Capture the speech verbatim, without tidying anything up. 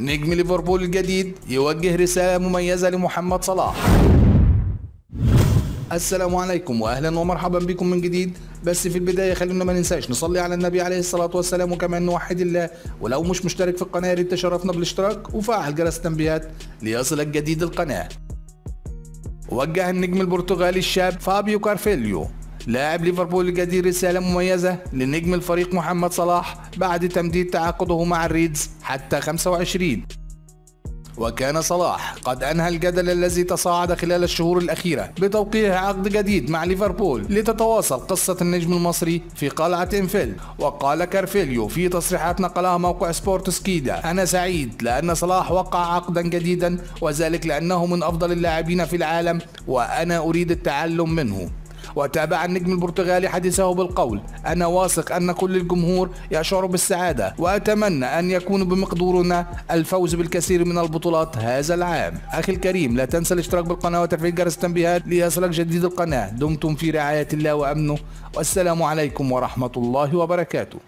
نجم ليفربول الجديد يوجه رسالة مميزة لمحمد صلاح. السلام عليكم واهلا ومرحبا بكم من جديد. بس في البداية خلونا ما ننساش نصلي على النبي عليه الصلاة والسلام وكمان نوحد الله، ولو مش مشترك في القناة يا ريت تشرفنا بالاشتراك وفعل جرس التنبيهات ليصلك جديد القناة. وجه النجم البرتغالي الشاب فابيو كارفاليو لاعب ليفربول الجديد رسالة مميزة لنجم الفريق محمد صلاح بعد تمديد تعاقده مع الريدز حتى خمسة وعشرين. وكان صلاح قد أنهى الجدل الذي تصاعد خلال الشهور الأخيرة بتوقيع عقد جديد مع ليفربول لتتواصل قصة النجم المصري في قلعة إنفيلد. وقال كارفاليو في تصريحات نقلها موقع سبورت سكيدا: أنا سعيد لأن صلاح وقع عقدا جديدا، وذلك لأنه من أفضل اللاعبين في العالم وأنا أريد التعلم منه. وتابع النجم البرتغالي حديثه بالقول: أنا واثق أن كل الجمهور يشعر بالسعادة، وأتمنى أن يكون بمقدورنا الفوز بالكثير من البطولات هذا العام. أخي الكريم، لا تنسى الاشتراك بالقناة وتفعيل جرس التنبيهات ليصلك جديد القناة. دمتم في رعاية الله وأمنه، والسلام عليكم ورحمة الله وبركاته.